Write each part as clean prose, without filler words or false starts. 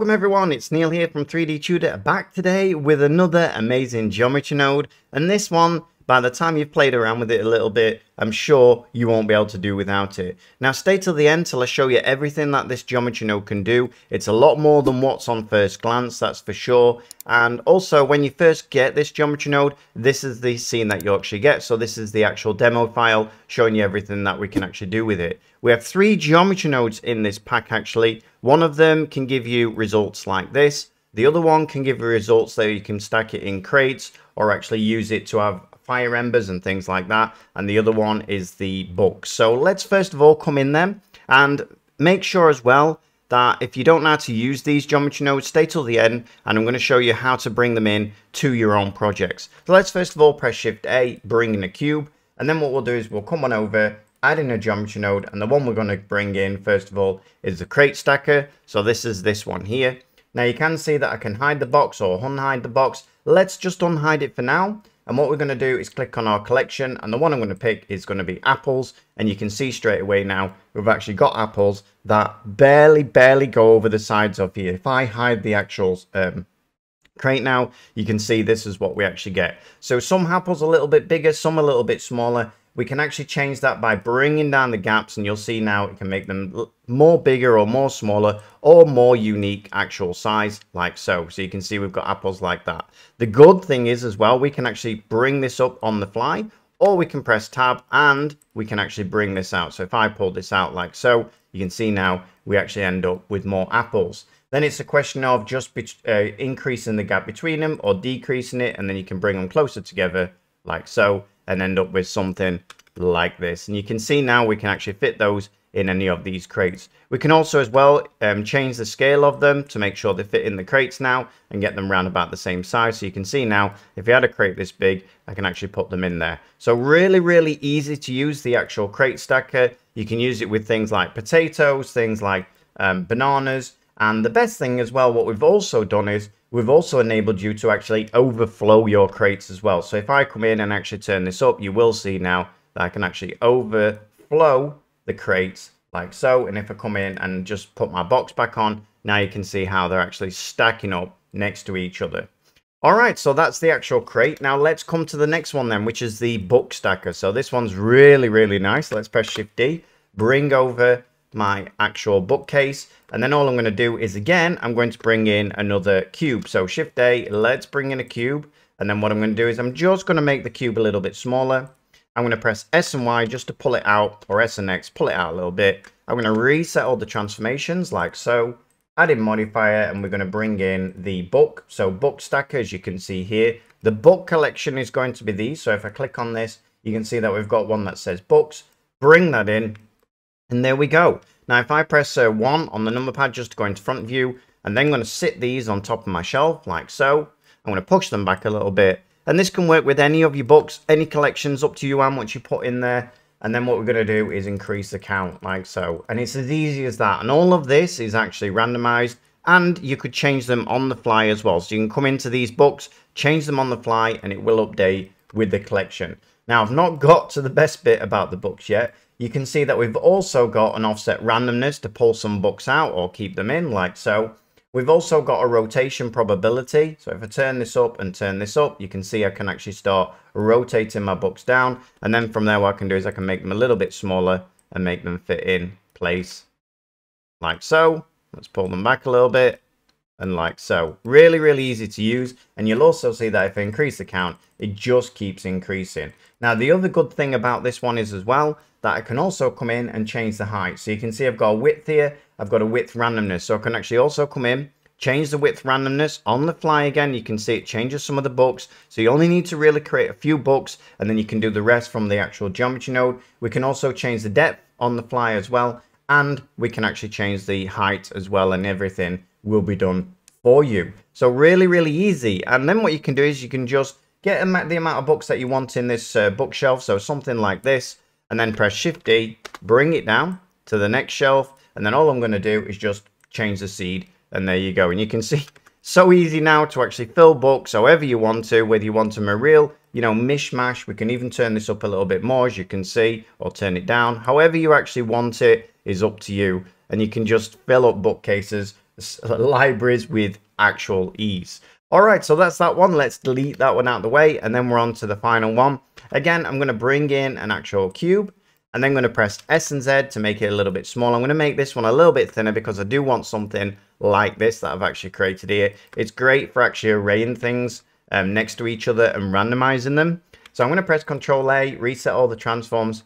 Welcome everyone, it's Neil here from 3D Tudor, back today with another amazing geometry node. And this one, by the time you've played around with it a little bit, I'm sure you won't be able to do without it. Now stay till the end till I show you everything that this geometry node can do. It's a lot more than what's on first glance, that's for sure. And also when you first get this geometry node, this is the scene that you actually get. So this is the actual demo file showing you everything that we can actually do with it. We have three geometry nodes in this pack actually. One of them can give you results like this. The other one can give you results that you can stack it in crates or actually use it to have fire embers and things like that. And the other one is the books. So let's first of all come in them and make sure as well that if you don't know how to use these geometry nodes, stay till the end and I'm going to show you how to bring them in to your own projects. So let's first of all press Shift A, bring in a cube. And then what we'll do is we'll come on over, add in a geometry node, and the one we're going to bring in first of all is the crate stacker. So this is this one here. Now you can see that I can hide the box or unhide the box. Let's just unhide it for now. And what we're going to do is click on our collection, and the one I'm going to pick is going to be apples. And you can see straight away now we've actually got apples that barely go over the sides of here. If I hide the actual crate now, you can see this is what we actually get. So some apples a little bit bigger, some a little bit smaller. We can actually change that by bringing down the gaps, and you'll see now it can make them more bigger or more smaller or more unique actual size like so. So you can see we've got apples like that. The good thing is as well, we can actually bring this up on the fly, or we can press tab and we can actually bring this out. So if I pull this out like so, you can see now we actually end up with more apples. Then it's a question of just increasing the gap between them or decreasing it, and then you can bring them closer together like so and end up with something like this. And you can see now we can actually fit those in any of these crates. We can also as well change the scale of them to make sure they fit in the crates now and get them round about the same size. So you can see now if you had a crate this big, I can actually put them in there. So really easy to use the actual crate stacker. You can use it with things like potatoes, things like bananas. And the best thing as well, what we've also done is we've also enabled you to actually overflow your crates as well. So if I come in and actually turn this up, you will see now that I can actually overflow the crates like so. And if I come in and just put my box back on, now you can see how they're actually stacking up next to each other. All right, so that's the actual crate. Now let's come to the next one then, which is the book stacker. So this one's really nice. Let's press Shift D, bring over my actual bookcase, and then all I'm going to do is again I'm going to bring in another cube. So Shift A, let's bring in a cube, and then what I'm going to do is I'm just going to make the cube a little bit smaller. I'm going to press S and Y just to pull it out, or S and X, pull it out a little bit. I'm going to reset all the transformations like so, add in modifier, and we're going to bring in the book. So book stacker, as you can see here, the book collection is going to be these. So if I click on this, you can see that we've got one that says books, bring that in. And there we go. Now, if I press 1 on the number pad just to go into front view, and then I'm going to sit these on top of my shelf like so. I'm going to push them back a little bit. And this can work with any of your books, any collections, up to you how much you put in there. And then what we're going to do is increase the count like so. And it's as easy as that. And all of this is actually randomized, and you could change them on the fly as well. So you can come into these books, change them on the fly, and it will update with the collection. Now, I've not got to the best bit about the books yet. You can see that we've also got an offset randomness to pull some books out or keep them in like so. We've also got a rotation probability. So if I turn this up and turn this up, you can see I can actually start rotating my books down. And then from there, what I can do is I can make them a little bit smaller and make them fit in place like so. Let's pull them back a little bit. And like so, really easy to use. And you'll also see that if I increase the count, it just keeps increasing. Now, the other good thing about this one is as well, that I can also come in and change the height. So you can see I've got a width here, I've got a width randomness. So I can actually also come in, change the width randomness on the fly again. You can see it changes some of the books. So you only need to really create a few books, and then you can do the rest from the actual geometry node. We can also change the depth on the fly as well. And we can actually change the height as well, and everything will be done for you. So really easy. And then what you can do is you can just get the amount of books that you want in this bookshelf. So something like this, and then press Shift D, bring it down to the next shelf. And then all I'm going to do is just change the seed, and there you go. And you can see so easy now to actually fill books however you want to, whether you want them a real, you know, mishmash. We can even turn this up a little bit more, as you can see, or turn it down. However you actually want it is up to you. And you can just fill up bookcases libraries with actual ease. All right, so that's that one. Let's delete that one out of the way, and then we're on to the final one. Again, I'm going to bring in an actual cube, and then I'm going to press S and Z to make it a little bit smaller. I'm going to make this one a little bit thinner because I do want something like this that I've actually created here. It's great for actually arraying things next to each other and randomizing them. So I'm going to press Control A, reset all the transforms.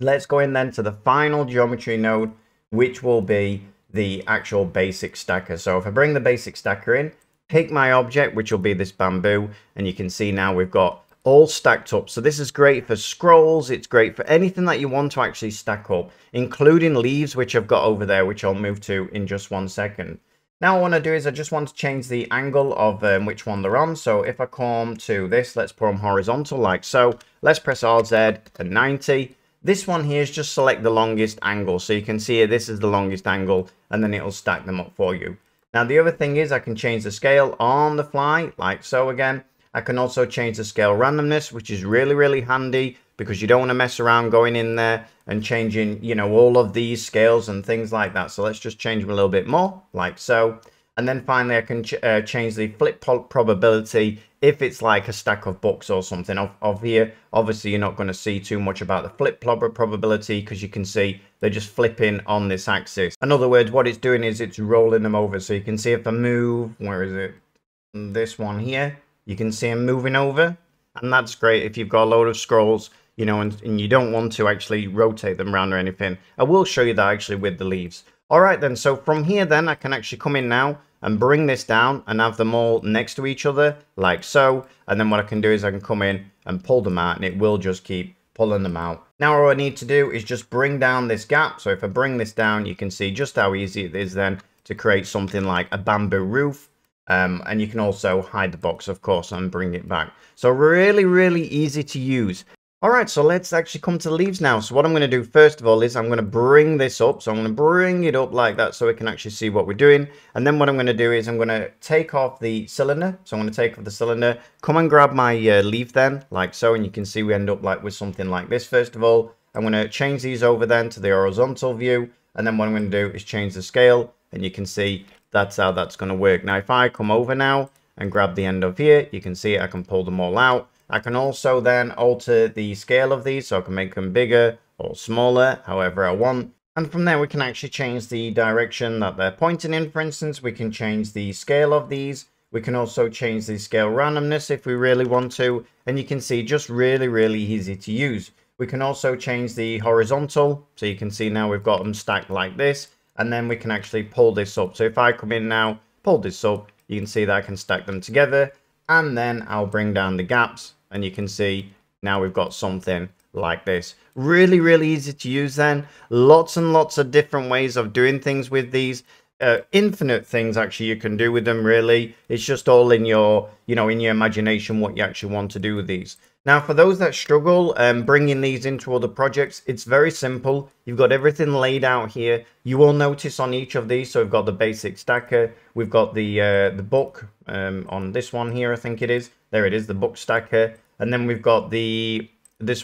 Let's go in then to the final geometry node, which will be the actual basic stacker. So if I bring the basic stacker in, pick my object, which will be this bamboo, and you can see now we've got all stacked up. So this is great for scrolls. It's great for anything that you want to actually stack up, including leaves, which I've got over there, which I'll move to in just 1 second. Now what I want to do is I just want to change the angle of which one they're on. So if I come to this, let's put them horizontal like so. Let's press RZ to 90. This one here is just select the longest angle. So you can see here, this is the longest angle, and then it'll stack them up for you. Now the other thing is I can change the scale on the fly like so again. I can also change the scale randomness, which is really, really handy because you don't want to mess around going in there and changing, you know, all of these scales and things like that. So let's just change them a little bit more like so. And then finally, I can change the flip probability if it's like a stack of books or something. Of here, obviously, you're not going to see too much about the flip probability because you can see they're just flipping on this axis. In other words, what it's doing is it's rolling them over. So you can see if I move, where is it? This one here. You can see them moving over, and that's great if you've got a load of scrolls, you know, and you don't want to actually rotate them around or anything. I will show you that actually with the leaves. All right then, so from here then, I can actually come in now and bring this down and have them all next to each other, like so. And then what I can do is I can come in and pull them out, and it will just keep pulling them out. Now all I need to do is just bring down this gap. So if I bring this down, you can see just how easy it is then to create something like a bamboo roof. And you can also hide the box, of course, and bring it back. So really, really easy to use. All right, so let's actually come to the leaves now. So what I'm going to do first of all is I'm going to bring this up. So I'm going to bring it up like that so we can actually see what we're doing. And then what I'm going to do is I'm going to take off the cylinder. So I'm going to take off the cylinder, come and grab my leaf then, like so. And you can see we end up like with something like this. First of all, I'm going to change these over then to the horizontal view. And then what I'm going to do is change the scale, and you can see that's how that's going to work. Now, if I come over now and grab the end of here, you can see I can pull them all out. I can also then alter the scale of these, so I can make them bigger or smaller, however I want. And from there, we can actually change the direction that they're pointing in. For instance, we can change the scale of these. We can also change the scale randomness if we really want to. And you can see just really, really easy to use. We can also change the horizontal. So you can see now we've got them stacked like this. And then we can actually pull this up. So if I come in now, pull this up, you can see that I can stack them together, and then I'll bring down the gaps, and you can see now we've got something like this. Really, really easy to use then. Lots and lots of different ways of doing things with these. Infinite things actually you can do with them, really. It's just all in your, you know, in your imagination what you actually want to do with these. Now, for those that struggle bringing these into other projects, it's very simple. You've got everything laid out here. You will notice on each of these, so we've got the basic stacker. We've got the book on this one here, I think it is. There it is, the book stacker. And then we've got this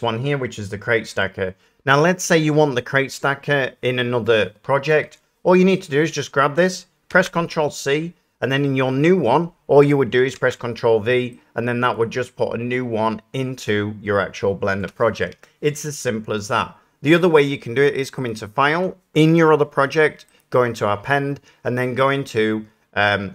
one here, which is the crate stacker. Now, let's say you want the crate stacker in another project. All you need to do is just grab this, press Ctrl-C, and then in your new one, all you would do is press Ctrl-V, and then that would just put a new one into your actual Blender project. It's as simple as that. The other way you can do it is come into File, in your other project, go into Append, and then go into the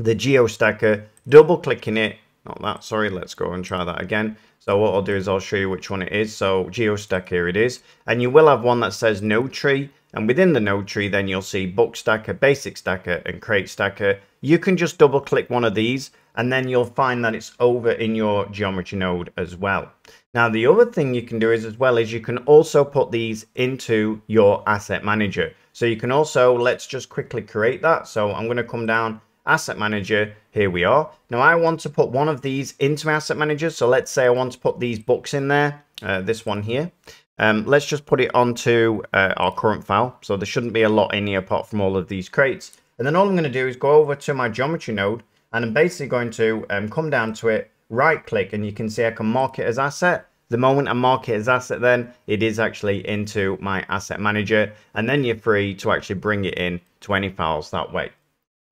GeoStacker, double-clicking it. Not that, sorry, let's go and try that again. So what I'll do is I'll show you which one it is. So GeoStack, here it is. And you will have one that says Node Tree. And within the node tree, then you'll see book stacker, basic stacker, and crate stacker. You can just double click one of these, and then you'll find that it's over in your geometry node as well. Now, the other thing you can do is as well is you can also put these into your asset manager. So you can also, let's just quickly create that. So I'm going to come down, asset manager. Here we are. Now I want to put one of these into asset manager. So let's say I want to put these books in there, this one here. Let's just put it onto our current file. So there shouldn't be a lot in here apart from all of these crates. And then all I'm going to do is go over to my geometry node, and I'm basically going to come down to it, right click, and you can see I can mark it as asset. The moment I mark it as asset, then it is actually into my asset manager, and then you're free to actually bring it in to any files that way.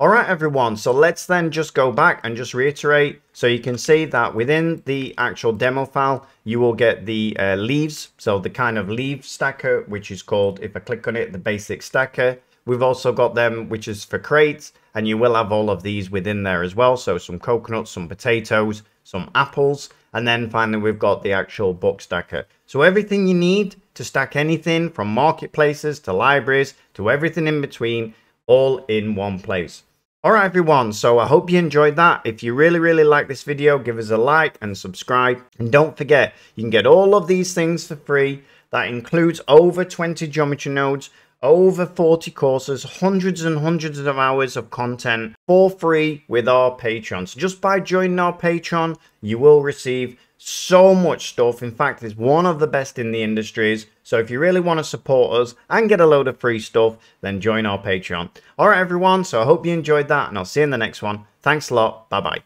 All right, everyone, so let's then just go back and just reiterate. So you can see that within the actual demo file, you will get the leaves. So the kind of leaf stacker, which is called, if I click on it, the basic stacker. We've also got them, which is for crates, and you will have all of these within there as well. So some coconuts, some potatoes, some apples, and then finally, we've got the actual book stacker. So everything you need to stack anything from marketplaces to libraries to everything in between, all in one place. All right, everyone, so I hope you enjoyed that. If you really like this video, give us a like and subscribe, and don't forget you can get all of these things for free. That includes over 20 geometry nodes, over 40 courses, hundreds and hundreds of hours of content for free with our Patreon. So just by joining our Patreon, you will receive so much stuff. In fact, it's one of the best in the industries. So if you really want to support us and get a load of free stuff, then join our Patreon. All right, everyone, so I hope you enjoyed that, and I'll see you in the next one. Thanks a lot. Bye-bye.